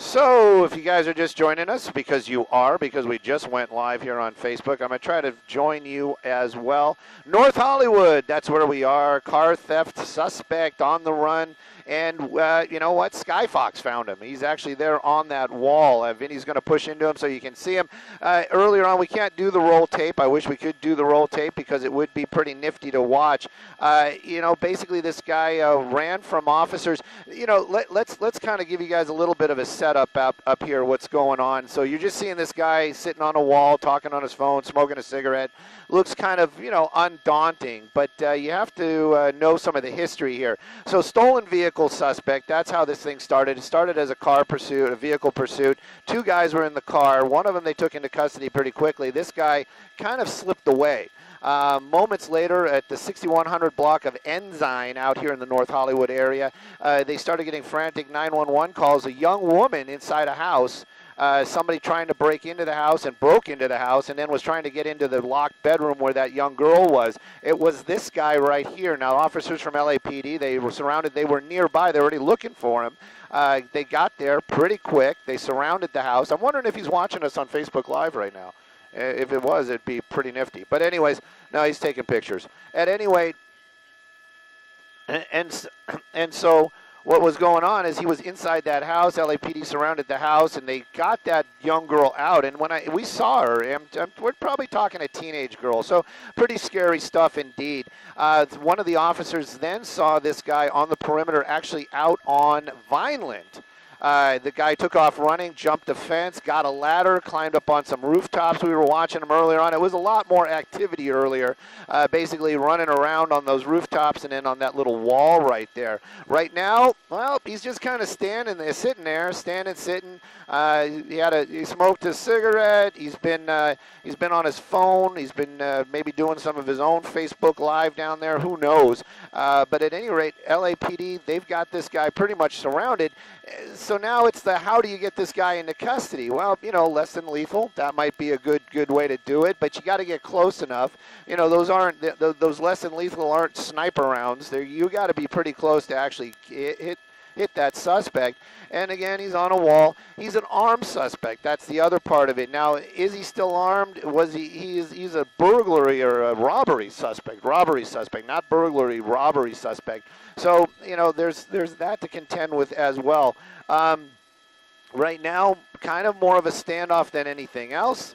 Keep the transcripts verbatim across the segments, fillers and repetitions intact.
So if you guys are just joining us, because you are, because we just went live here on Facebook, I'm going to try to join you as well. North Hollywood, that's where we are. Car theft suspect on the run. And uh, you know what? Sky Fox found him. He's actually there on that wall. Uh, Vinny's going to push into him so you can see him. Uh, earlier on, we can't do the roll tape. I wish we could do the roll tape because it would be pretty nifty to watch. Uh, you know, basically this guy uh, ran from officers. You know, let, let's let's kind of give you guys a little bit of a setup up, up here, what's going on. So you're just seeing this guy sitting on a wall, talking on his phone, smoking a cigarette. Looks kind of, you know, undaunting, but uh, you have to uh, know some of the history here. So stolen vehicle. Suspect. That's how this thing started. It started as a car pursuit, a vehicle pursuit. Two guys were in the car. One of them they took into custody pretty quickly. This guy kind of slipped away. Uh, moments later, at the sixty-one hundred block of Enzyme out here in the North Hollywood area, uh, they started getting frantic nine one one calls. A young woman inside a house. Uh, somebody trying to break into the house and broke into the house and then was trying to get into the locked bedroom where that young girl was. It was this guy right here. Now, officers from L A P D, they were surrounded. They were nearby. They were already looking for him. Uh, they got there pretty quick. They surrounded the house. I'm wondering if he's watching us on Facebook Live right now. If it was, it'd be pretty nifty. But anyways, no, he's taking pictures. At any rate, and, and, and so... what was going on is he was inside that house. L A P D surrounded the house, and they got that young girl out. And when I we saw her, I'm, I'm, we're probably talking a teenage girl, so pretty scary stuff indeed. Uh, one of the officers then saw this guy on the perimeter, actually out on Vineland. Uh, the guy took off running, jumped the fence, got a ladder, climbed up on some rooftops. We were watching him earlier on. It was a lot more activity earlier, uh, basically running around on those rooftops and then on that little wall right there. Right now, well, he's just kind of standing there, sitting there, standing, sitting. Uh, he had a he smoked a cigarette. He's been uh, he's been on his phone. He's been uh, maybe doing some of his own Facebook Live down there. Who knows? Uh, but at any rate, L A P D, they've got this guy pretty much surrounded. So now it's the how do you get this guy into custody? Well, you know, less than lethal. That might be a good good way to do it, but you got to get close enough. You know, those aren't th th those less than lethal aren't sniper rounds. There, you got to be pretty close to actually hit hit that suspect. And again, he's on a wall. He's an armed suspect. That's the other part of it. Now, is he still armed? Was he? He is. He's a burglary or a robbery suspect. Robbery suspect, not burglary. Robbery suspect. So you know, there's there's that to contend with as well. Um, right now, kind of more of a standoff than anything else.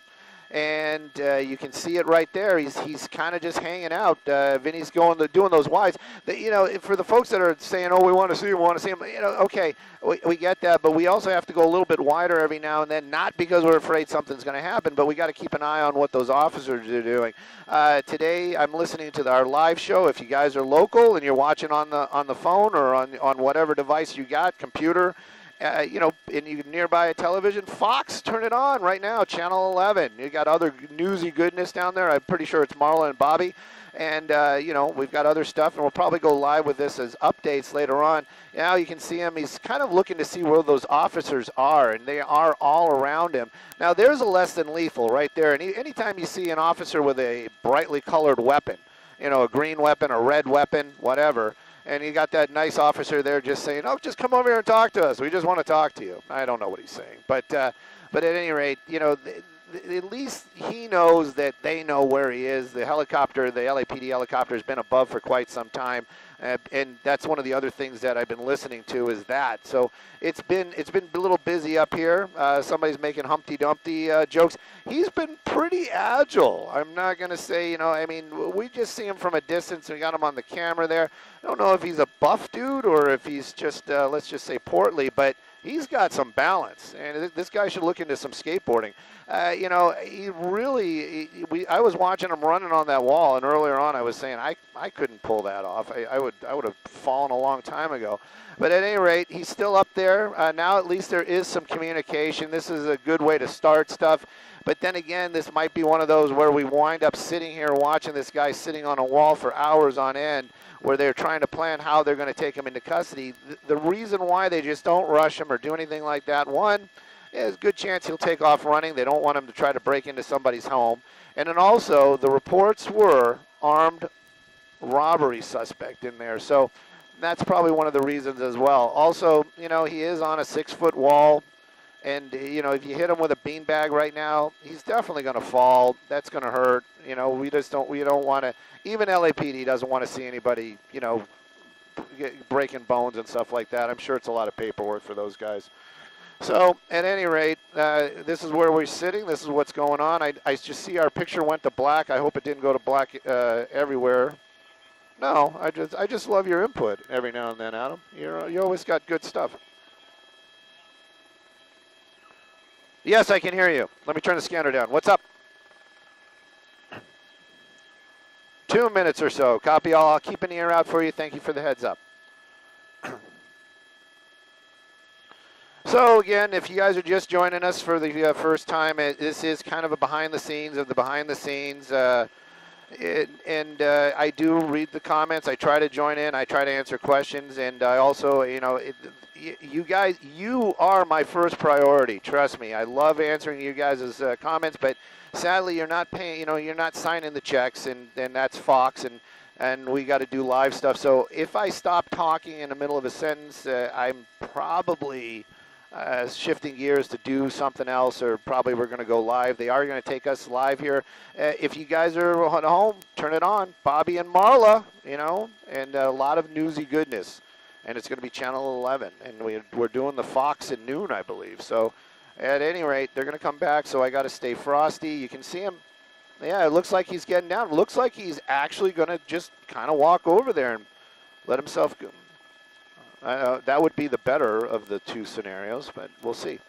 And uh, you can see it right there. He's he's kind of just hanging out. Uh, Vinny's going to doing those wides. The, you know, for the folks that are saying, "Oh, we want to see him, we want to see him," you know, okay, we, we get that, but we also have to go a little bit wider every now and then. Not because we're afraid something's going to happen, but we got to keep an eye on what those officers are doing. Uh, today, I'm listening to the, our live show. If you guys are local and you're watching on the on the phone or on on whatever device you got, computer. Uh, you know, in your nearby television, Fox, turn it on right now, Channel eleven. You got other newsy goodness down there. I'm pretty sure it's Marla and Bobby. And, uh, you know, we've got other stuff, and we'll probably go live with this as updates later on. Now you can see him. He's kind of looking to see where those officers are, and they are all around him. Now, there's a less than lethal right there. And anytime you see an officer with a brightly colored weapon, you know, a green weapon, a red weapon, whatever, and you got that nice officer there just saying, "Oh, just come over here and talk to us. We just want to talk to you." I don't know what he's saying. But uh, but at any rate, you know, th th at least he knows that they know where he is. The helicopter, the L A P D helicopter has been above for quite some time. Uh, and that's one of the other things that I've been listening to is that. So it's been it's been a little busy up here. Uh, somebody's making Humpty Dumpty uh, jokes. He's been pretty agile. I'm not going to say, you know, I mean, we just see him from a distance. We got him on the camera there. I don't know if he's a buff dude or if he's just, uh, let's just say, portly, but he's got some balance, and th this guy should look into some skateboarding. Uh, you know, he really, he, we, I was watching him running on that wall, and earlier on I was saying I, I couldn't pull that off. I, I, would, I would have fallen a long time ago. But at any rate, he's still up there. Uh, now at least there is some communication. This is a good way to start stuff. But then again, this might be one of those where we wind up sitting here watching this guy sitting on a wall for hours on end, where they're trying to plan how they're going to take him into custody. The reason why they just don't rush him or do anything like that, one, there's a good chance he'll take off running. They don't want him to try to break into somebody's home. And then also, the reports were armed robbery suspect in there. So that's probably one of the reasons as well. Also, you know, he is on a six-foot wall. And, you know, if you hit him with a beanbag right now, he's definitely going to fall. That's going to hurt. You know, we just don't, we don't want to, even L A P D doesn't want to see anybody, you know, breaking bones and stuff like that. I'm sure it's a lot of paperwork for those guys. So, at any rate, uh, this is where we're sitting. This is what's going on. I, I just see our picture went to black. I hope it didn't go to black uh, everywhere. No, I just, I just love your input every now and then, Adam. You're, you always got good stuff. Yes, I can hear you. Let me turn the scanner down. What's up? Two minutes or so. Copy all. I'll keep an ear out for you. Thank you for the heads up. So again, if you guys are just joining us for the uh, first time, it, this is kind of a behind the scenes of the behind the scenes. Uh, it, and uh, I do read the comments. I try to join in. I try to answer questions. And I also, you know, it, you guys, you are my first priority. Trust me. I love answering you guys' uh, comments, but sadly, you're not paying, you know, you're not signing the checks, and, and that's Fox, and, and we got to do live stuff. So if I stop talking in the middle of a sentence, uh, I'm probably... Uh, shifting gears to do something else, or probably we're going to go live. They are going to take us live here. Uh, if you guys are at home, turn it on. Bobby and Marla, you know, and a lot of newsy goodness. And it's going to be Channel eleven. And we, we're doing the Fox at noon, I believe. So at any rate, they're going to come back, so I got to stay frosty. You can see him. Yeah, it looks like he's getting down. It looks like he's actually going to just kind of walk over there and let himself go. Uh, that would be the better of the two scenarios, but we'll see.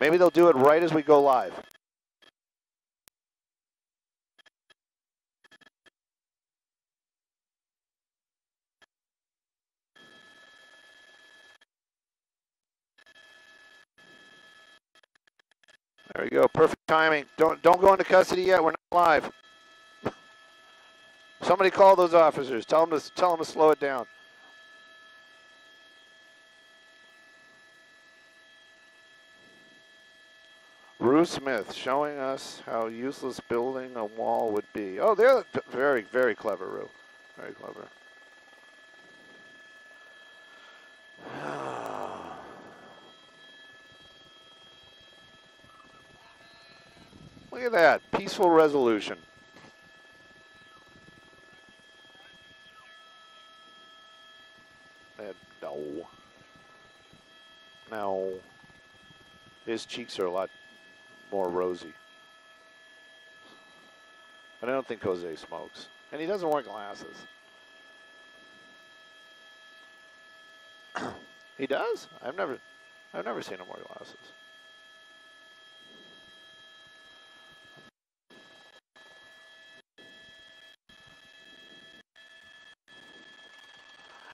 Maybe they'll do it right as we go live. There we go. Perfect timing. Don't don't go into custody yet. We're not live. Somebody call those officers. Tell them to tell them to slow it down. Bruce Smith showing us how useless building a wall would be. Oh, they're very, very clever, Rue. Very clever. Look at that. Peaceful resolution. That, no. No. His cheeks are a lot more rosy. But I don't think Jose smokes. And he doesn't wear glasses. He does? I've never I've never seen him wear glasses.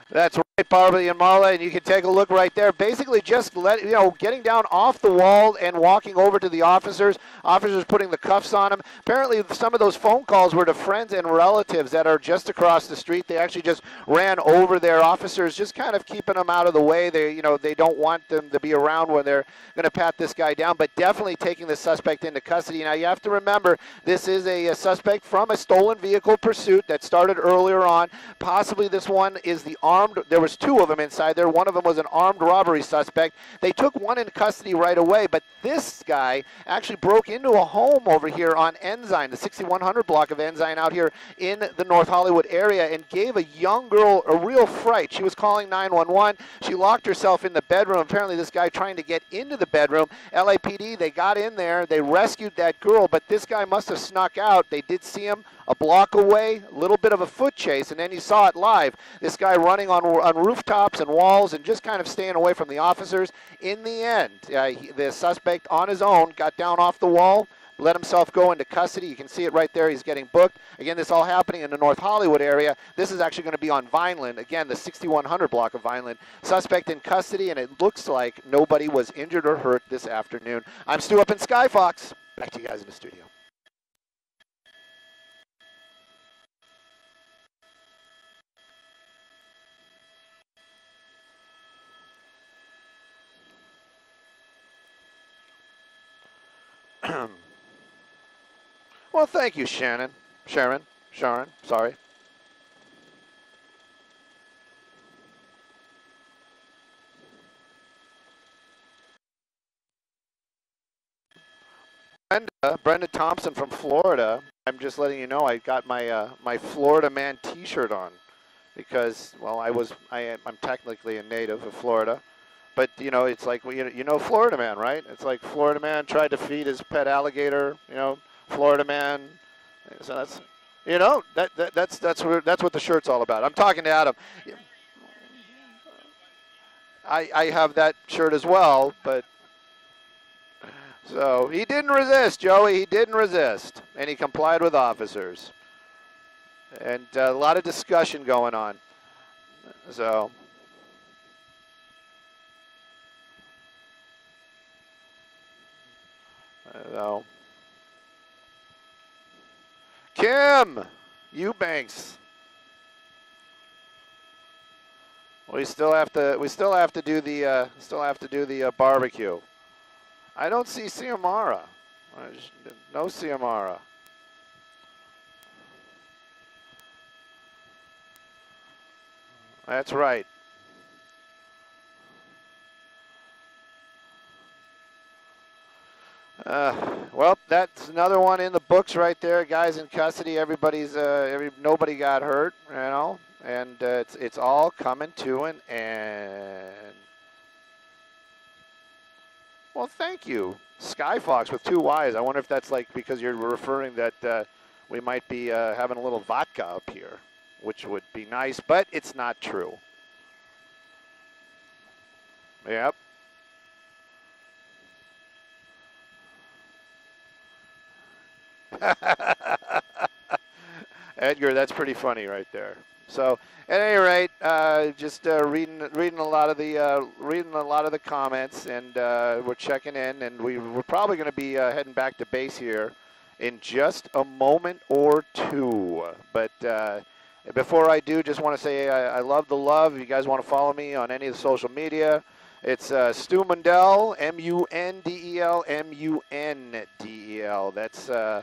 That's right, Barbie and Marla, and you can take a look right there. Basically, just let you know, getting down off the wall and walking over to the officers. Officers putting the cuffs on them. Apparently, some of those phone calls were to friends and relatives that are just across the street. They actually just ran over their officers, just kind of keeping them out of the way. They, you know, they don't want them to be around when they're going to pat this guy down. But definitely taking the suspect into custody. Now, you have to remember, this is a, a suspect from a stolen vehicle pursuit that started earlier on. Possibly, this one is the armed. There was two of them inside there. One of them was an armed robbery suspect. They took one in custody right away, but this guy actually broke into a home over here on Enzyme, the sixty-one hundred block of Enzyme out here in the North Hollywood area, and gave a young girl a real fright. She was calling nine one one. She locked herself in the bedroom. Apparently, this guy trying to get into the bedroom. L A P D, they got in there. They rescued that girl, but this guy must have snuck out. They did see him a block away, a little bit of a foot chase, and then you saw it live. This guy running on, on rooftops and walls and just kind of staying away from the officers. In the end, uh, he, the suspect on his own got down off the wall, let himself go into custody. You can see it right there. He's getting booked. Again, this all happening in the North Hollywood area. This is actually going to be on Vineland. Again, the sixty-one hundred block of Vineland. Suspect in custody, and it looks like nobody was injured or hurt this afternoon. I'm Stu up in Sky Fox. Back to you guys in the studio. Well, thank you, Shannon, Sharon, Sharon, sorry. Brenda, Brenda Thompson from Florida. I'm just letting you know I got my uh, my Florida Man T-shirt on because, well, I was I am, I'm technically a native of Florida, but you know it's like well, you know, you know Florida Man, right? It's like Florida Man tried to feed his pet alligator, you know, Florida Man. So that's you know that, that that's that's what that's what the shirt's all about. I'm talking to Adam. I I have that shirt as well, but. So he didn't resist, Joey, he didn't resist. And he complied with officers. And uh, a lot of discussion going on. So. I don't know. Kim Eubanks. We still have to, we still have to do the, uh, still have to do the uh, barbecue. I don't see Ciamara. No Ciamara. That's right. Uh, well, that's another one in the books right there. Guys in custody. Everybody's. Uh, every, nobody got hurt. You know, and uh, it's it's all coming to an end. Well, thank you, Sky Fox with two Y's. I wonder if that's like because you're referring that uh, we might be uh, having a little vodka up here, which would be nice, but it's not true. Yep. Edgar, that's pretty funny right there. So, at any rate, uh, just uh, reading reading a lot of the uh, reading a lot of the comments, and uh, we're checking in, and we, we're probably going to be uh, heading back to base here in just a moment or two. But uh, before I do, just want to say I, I love the love. If you guys want to follow me on any of the social media, it's uh, Stu Mundell, M U N D E L, M U N D E L. That's. Uh,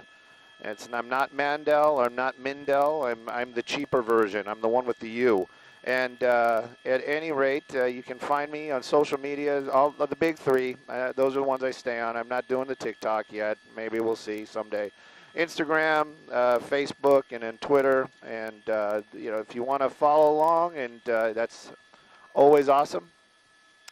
It's, I'm not Mandel, I'm not Mindel, I'm, I'm the cheaper version, I'm the one with the U. And uh, at any rate, uh, you can find me on social media, all of the big three, uh, those are the ones I stay on. I'm not doing the TikTok yet, maybe we'll see someday. Instagram, uh, Facebook, and then Twitter, and uh, you know, if you want to follow along, and uh, that's always awesome.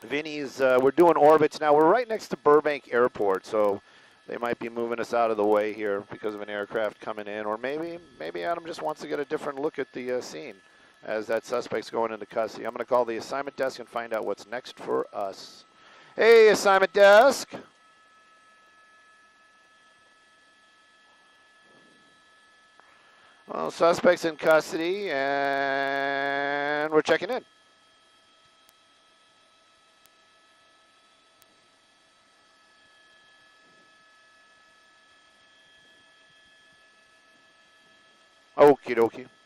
Vinny's, uh, we're doing orbits now, we're right next to Burbank Airport, so they might be moving us out of the way here because of an aircraft coming in, or maybe maybe Adam just wants to get a different look at the uh, scene as that suspect's going into custody. I'm going to call the assignment desk and find out what's next for us. Hey, assignment desk. Well, suspect's in custody, and we're checking in. Okie dokie.